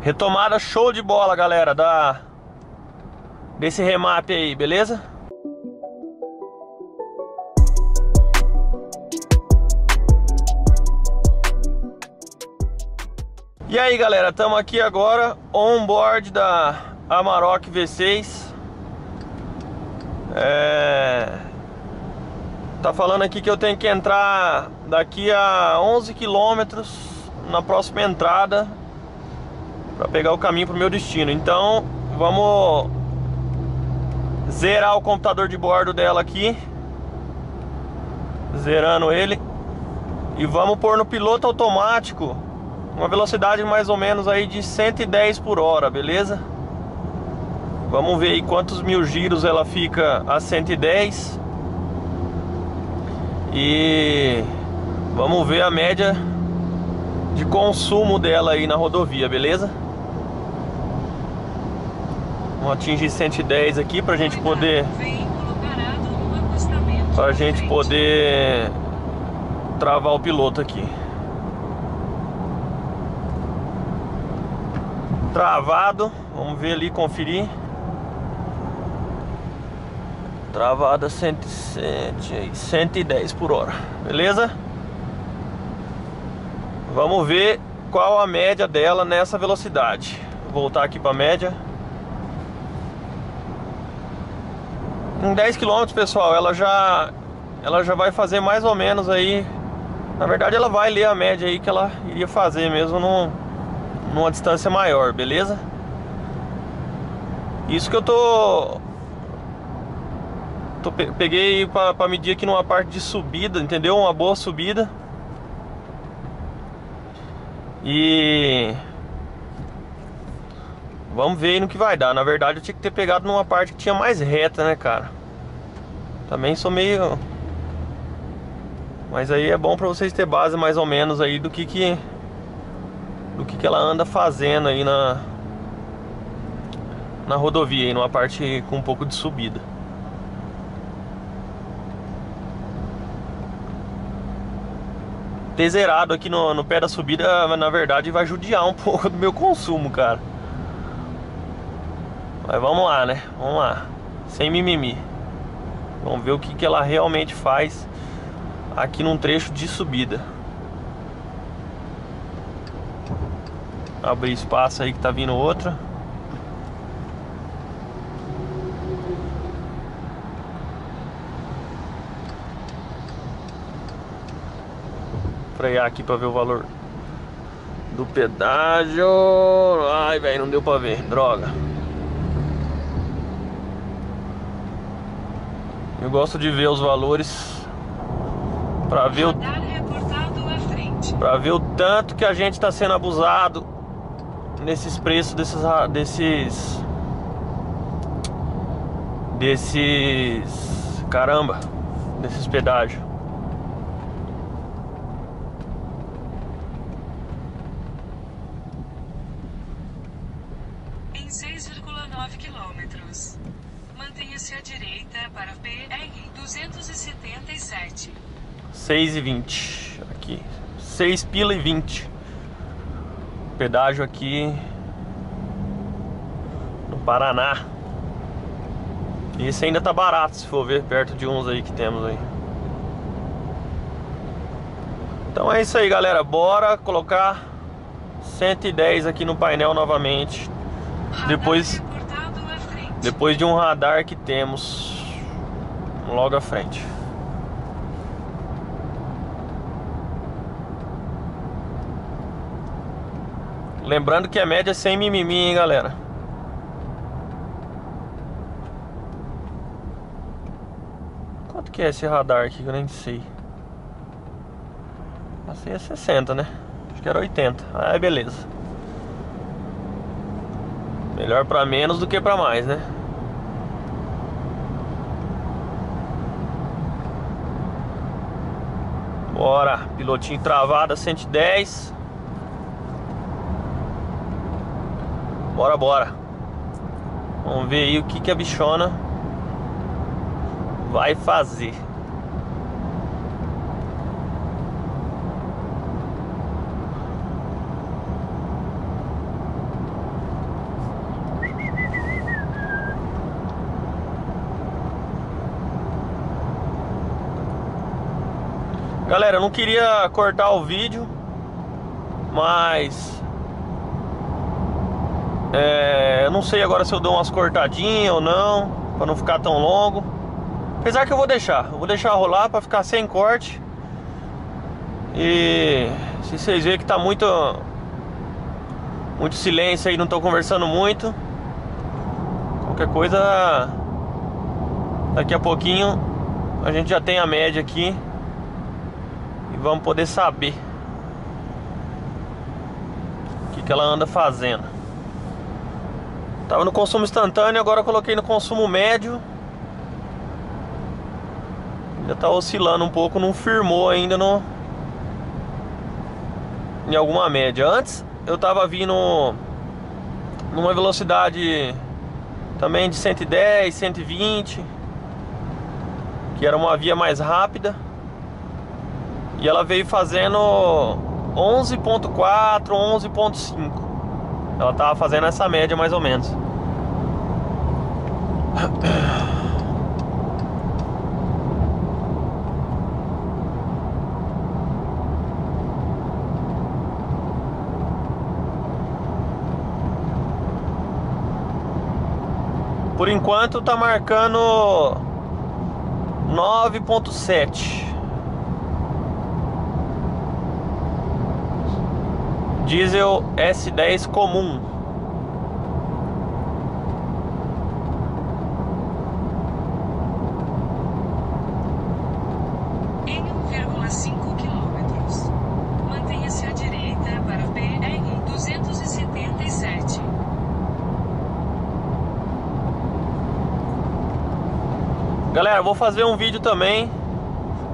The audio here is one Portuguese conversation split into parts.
Retomada show de bola, galera, desse remap aí, beleza? E aí, galera, estamos aqui agora on board da Amarok V6. Tá falando aqui que eu tenho que entrar daqui a 11 quilômetros na próxima entrada para pegar o caminho para o meu destino. Então vamos zerar o computador de bordo dela aqui, zerando ele, e vamos pôr no piloto automático uma velocidade mais ou menos aí de 110 por hora, beleza? Vamos ver aí quantos mil giros ela fica a 110. E vamos ver a média de consumo dela aí na rodovia, beleza? Vamos atingir 110 aqui pra gente poder... pra gente poder travar o piloto aqui. Travado, vamos ver ali, conferir. Travada 110 por hora, beleza? Vamos ver qual a média dela nessa velocidade. Vou voltar aqui para a média. Em 10 km, pessoal, ela já vai fazer mais ou menos aí. Na verdade, ela vai ler a média aí que ela iria fazer mesmo numa distância maior, beleza? Isso que eu peguei para medir aqui numa parte de subida, entendeu? Uma boa subida. E vamos ver aí no que vai dar. Na verdade, eu tinha que ter pegado numa parte que tinha mais reta, né, cara? Também sou meio... mas aí é bom para vocês terem base mais ou menos aí do que ela anda fazendo aí na rodovia, aí numa parte com um pouco de subida. Ter zerado aqui no pé da subida, na verdade, vai judiar um pouco do meu consumo, cara. Mas vamos lá, né? Vamos lá. Sem mimimi. Vamos ver o que ela realmente faz aqui num trecho de subida. Abrir espaço aí que tá vindo outra. Frear aqui pra ver o valor do pedágio. Ai, velho, não deu pra ver, droga. Eu gosto de ver os valores pra ver o... pra ver o tanto que a gente tá sendo abusado nesses preços desses pedágios. Em 6,9 quilômetros, mantenha-se à direita para PR 277. 6,20 aqui, 6,20 pila. Pedágio aqui no Paraná. E esse ainda tá barato, se for ver, perto de uns aí que temos aí. Então é isso aí, galera. Bora colocar 110 aqui no painel novamente. Depois de um radar que temos logo à frente. Lembrando que a média é sem mimimi, hein, galera? Quanto que é esse radar aqui que eu nem sei? Assim é 60, né? Acho que era 80. Ah, beleza. Melhor pra menos do que pra mais, né? Bora! Pilotinho travado a 110. Bora, bora. Vamos ver aí o que a bichona vai fazer. Galera, eu não queria cortar o vídeo, mas eu não sei agora se eu dou umas cortadinhas ou não, pra não ficar tão longo. Apesar que eu vou deixar rolar pra ficar sem corte. E se vocês verem que tá muito silêncio aí, não tô conversando muito, qualquer coisa daqui a pouquinho a gente já tem a média aqui e vamos poder saber o que ela anda fazendo. Tava no consumo instantâneo, agora eu coloquei no consumo médio. Já tá oscilando um pouco, não firmou ainda no em alguma média. Antes eu tava vindo numa velocidade também de 110, 120, que era uma via mais rápida, e ela veio fazendo 11.4, 11.5. Ela tava fazendo essa média mais ou menos. Por enquanto tá marcando 9.7. Diesel S10 comum. Em 1,5 quilômetros. Mantenha-se à direita para PR 277. Galera, vou fazer um vídeo também,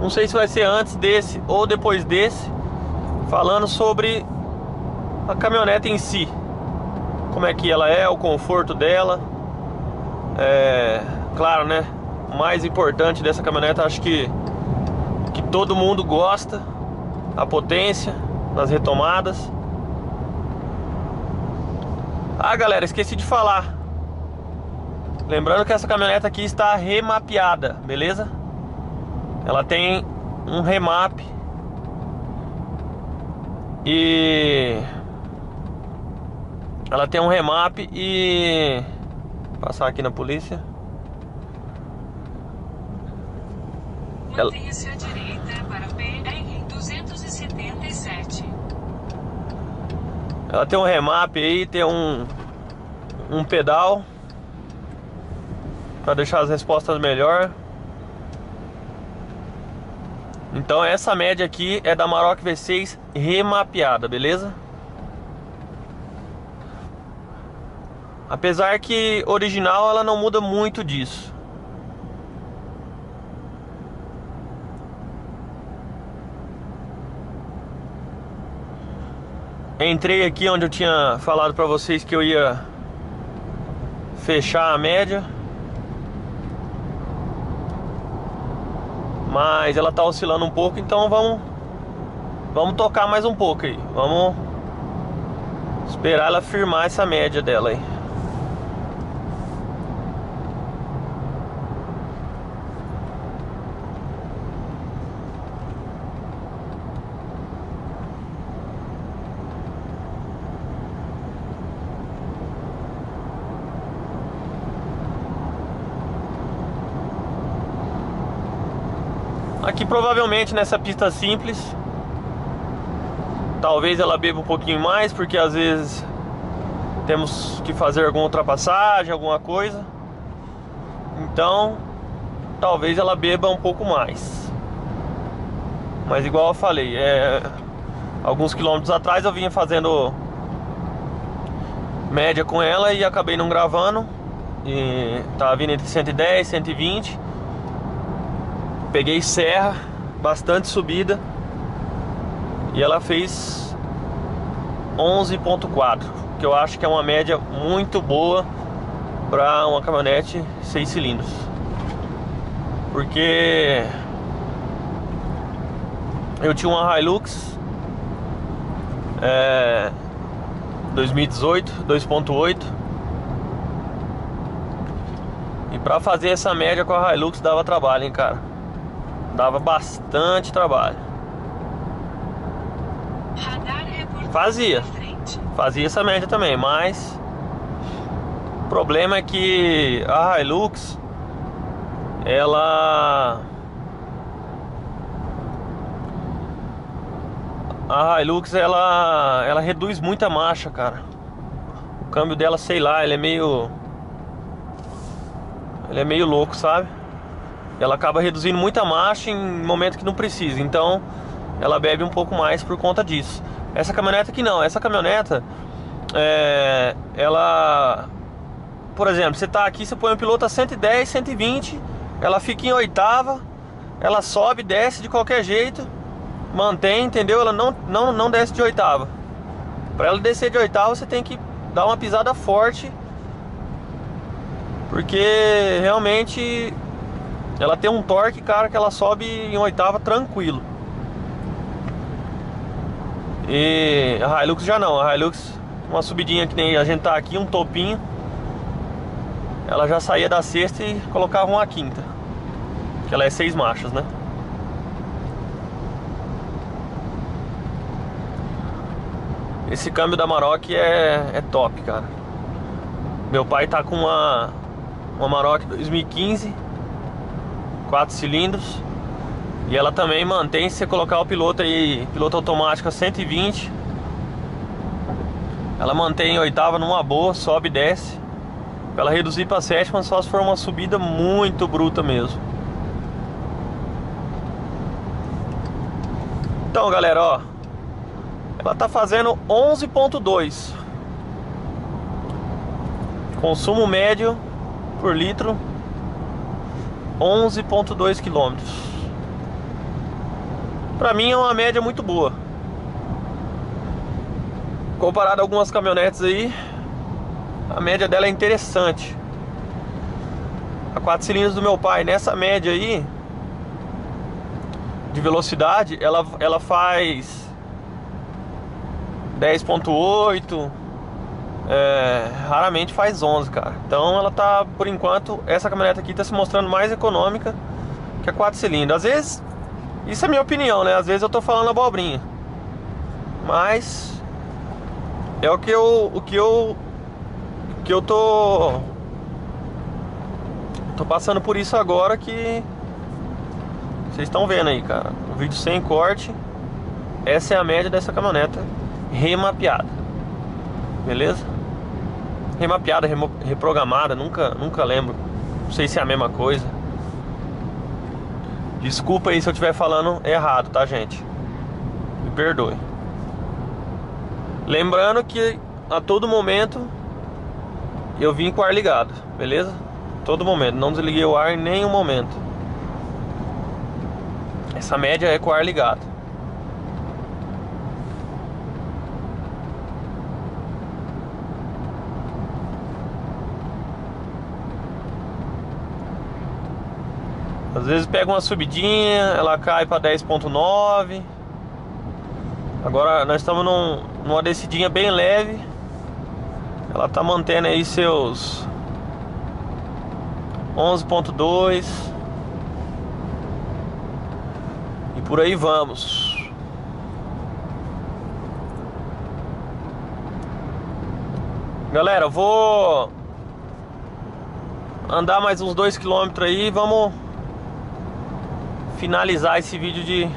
não sei se vai ser antes desse ou depois desse, falando sobre a caminhonete em si, como é que ela é, o conforto dela. Claro, né, o mais importante dessa caminhonete, acho que todo mundo gosta, a potência nas retomadas. Ah, galera, esqueci de falar. Lembrando que essa caminhonete aqui está remapeada, beleza? Ela tem um remap. E vou passar aqui na polícia. Mantenha-se à direita para PR 277. Ela tem um remap aí, tem um pedal para deixar as respostas melhor. Então essa média aqui é da Amarok V6 remapeada, beleza? Apesar que original ela não muda muito disso. Entrei aqui onde eu tinha falado pra vocês que eu ia fechar a média, mas ela tá oscilando um pouco, então vamos tocar mais um pouco aí. Vamos esperar ela firmar essa média dela aí. Aqui provavelmente nessa pista simples, talvez ela beba um pouquinho mais, porque às vezes temos que fazer alguma ultrapassagem, alguma coisa. Então talvez ela beba um pouco mais. Mas igual eu falei, alguns quilômetros atrás eu vinha fazendo média com ela e acabei não gravando. E tava vindo entre 110 e 120. Peguei serra, bastante subida, e ela fez 11.4, que eu acho que é uma média muito boa para uma caminhonete 6 cilindros. Porque eu tinha uma Hilux 2018 2.8, e para fazer essa média com a Hilux dava trabalho, hein, cara? Dava bastante trabalho. Fazia essa média também, mas o problema é que a Hilux, ela reduz muito a marcha, cara. O câmbio dela, sei lá, ele é meio louco, sabe? Ela acaba reduzindo muita marcha em momento que não precisa, então ela bebe um pouco mais por conta disso. Essa caminhoneta aqui não, essa caminhoneta ela, por exemplo, você tá aqui, você põe um piloto a 110, 120, ela fica em oitava, ela sobe, desce de qualquer jeito, mantém, entendeu? Ela não desce de oitava. Para ela descer de oitava, você tem que dar uma pisada forte, porque realmente ela tem um torque, cara, que ela sobe em oitava tranquilo. E a Hilux já não, a Hilux, uma subidinha que nem a gente tá aqui, um topinho, ela já saía da sexta e colocava uma quinta, que ela é 6 marchas, né? Esse câmbio da Amarok é top, cara. Meu pai tá com uma Amarok 2015, 4 cilindros, e ela também mantém, se você colocar o piloto aí, piloto automático a 120, ela mantém em oitava numa boa, sobe e desce. Pra ela reduzir pra 7ª só se for uma subida muito bruta mesmo. Então, galera, ó, ela tá fazendo 11.2, consumo médio por litro 11.2 km. Pra mim é uma média muito boa, comparado a algumas caminhonetes aí. A média dela é interessante. A 4 cilindros do meu pai, nessa média aí de velocidade, ela faz 10.8, raramente faz 11, cara. Então ela tá, por enquanto, essa caminhonete aqui tá se mostrando mais econômica que a 4 cilindros. Às vezes, isso é minha opinião, né? Às vezes eu tô falando abobrinha, mas é o que eu tô passando por isso agora, que vocês estão vendo aí, cara. O vídeo sem corte. Essa é a média dessa caminhoneta remapeada, beleza? Remapeada, reprogramada, nunca lembro, não sei se é a mesma coisa. Desculpa aí se eu estiver falando errado, tá, gente? Me perdoe. Lembrando que a todo momento eu vim com o ar ligado, beleza? Todo momento, não desliguei o ar em nenhum momento. Essa média é com o ar ligado. Às vezes pega uma subidinha, ela cai para 10.9. Agora nós estamos numa descidinha bem leve. Ela tá mantendo aí seus 11.2 e por aí vamos. Galera, eu vou andar mais uns 2 km aí e vamos finalizar esse vídeo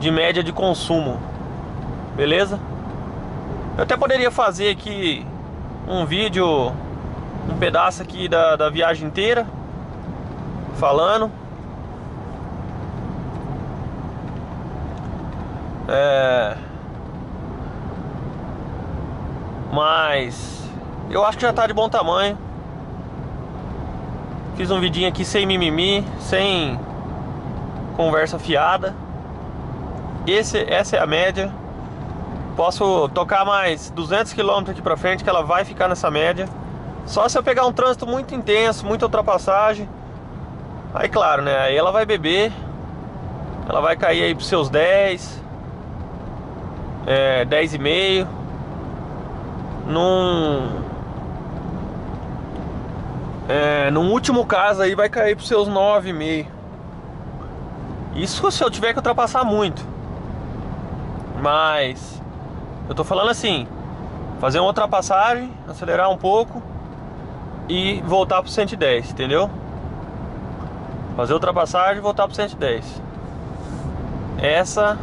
de média de consumo, beleza? Eu até poderia fazer aqui um vídeo, um pedaço aqui da viagem inteira, falando mas eu acho que já tá de bom tamanho. Fiz um vidinho aqui sem mimimi, sem conversa fiada. Essa é a média. Posso tocar mais 200 km aqui pra frente, que ela vai ficar nessa média. Só se eu pegar um trânsito muito intenso, muita ultrapassagem, aí claro, né, aí ela vai beber. Ela vai cair aí pros seus 10 10,5. Num último caso aí vai cair pros seus 9,5. Isso se eu tiver que ultrapassar muito. Mas Eu tô falando assim, fazer uma ultrapassagem, acelerar um pouco e voltar pro 110, entendeu? Fazer ultrapassagem e voltar pro 110. Essa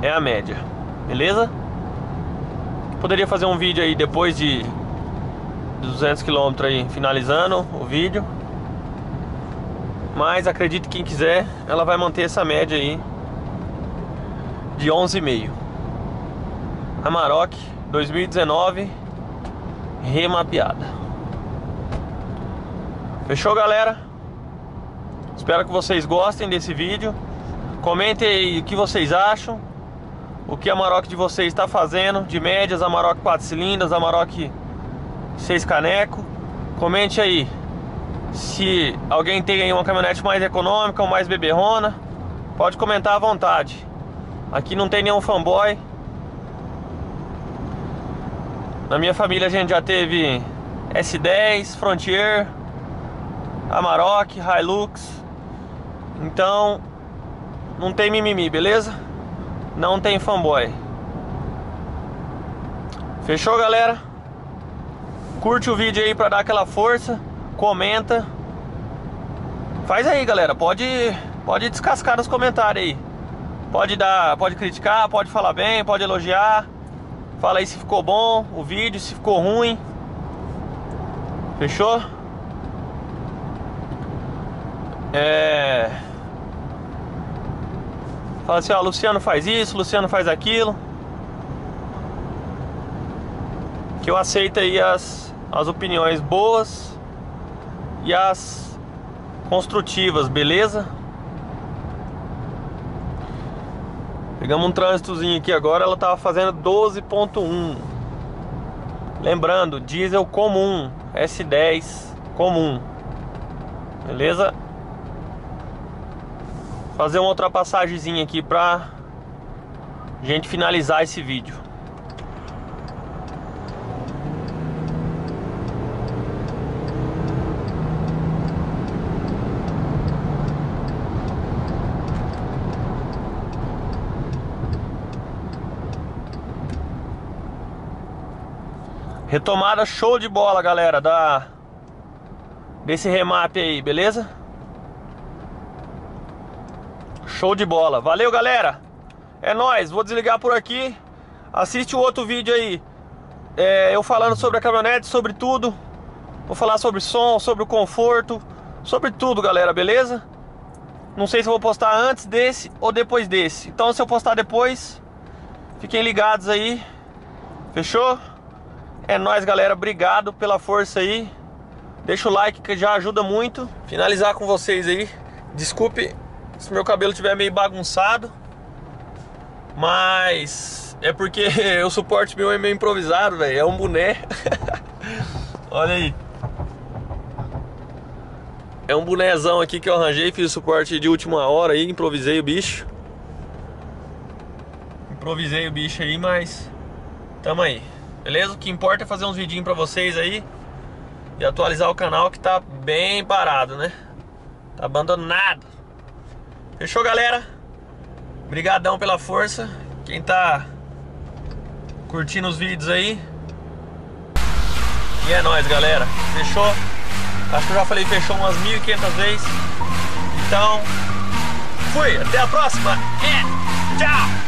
é a média, beleza? Poderia fazer um vídeo aí depois de 200 km aí, finalizando o vídeo. Mas acredito que quem quiser, ela vai manter essa média aí de 11,5. Amarok 2019 remapeada. Fechou, galera? Espero que vocês gostem desse vídeo. Comentem aí o que vocês acham, o que a Amarok de vocês está fazendo de médias, Amarok 4 cilindros, Amarok 6 caneco. Comente aí se alguém tem aí uma caminhonete mais econômica ou mais beberrona. Pode comentar à vontade. Aqui não tem nenhum fanboy. Na minha família a gente já teve S10, Frontier, Amarok, Hilux. Então não tem mimimi, beleza? Não tem fanboy. Fechou, galera? Curte o vídeo aí pra dar aquela força. Comenta. Faz aí, galera. Pode descascar nos comentários aí. Pode criticar, pode falar bem, pode elogiar. Fala aí se ficou bom o vídeo, se ficou ruim. Fechou? Fala assim, ó, Luciano faz isso, Luciano faz aquilo. Que eu aceito aí as opiniões boas e as construtivas, beleza? Pegamos um trânsitozinho aqui agora, ela tava fazendo 12,1. Lembrando, diesel comum, S10 comum. Beleza? Fazer uma ultrapassagemzinha aqui pra gente finalizar esse vídeo. Retomada show de bola, galera, desse remap aí, beleza? Show de bola. Valeu, galera. É nóis. Vou desligar por aqui. Assiste o outro vídeo aí. Eu falando sobre a caminhonete, sobre tudo. Vou falar sobre som, sobre o conforto, sobre tudo, galera, beleza? Não sei se eu vou postar antes desse ou depois desse. Então, se eu postar depois, fiquem ligados aí. Fechou? É nóis, galera. Obrigado pela força aí. Deixa o like que já ajuda muito. Finalizar com vocês aí. Desculpe se meu cabelo estiver meio bagunçado, mas é porque o suporte meu é meio improvisado, velho. É um boné. Olha aí. É um bonézão aqui que eu arranjei, fiz o suporte de última hora aí, improvisei o bicho. Improvisei o bicho aí, mas tamo aí. Beleza? O que importa é fazer uns vidinhos pra vocês aí e atualizar o canal, que tá bem parado, né? Tá abandonado. Fechou, galera? Obrigadão pela força. Quem tá curtindo os vídeos aí. E é nóis, galera. Fechou? Acho que eu já falei fechou umas 1.500 vezes. Então, fui. Até a próxima. É. Tchau.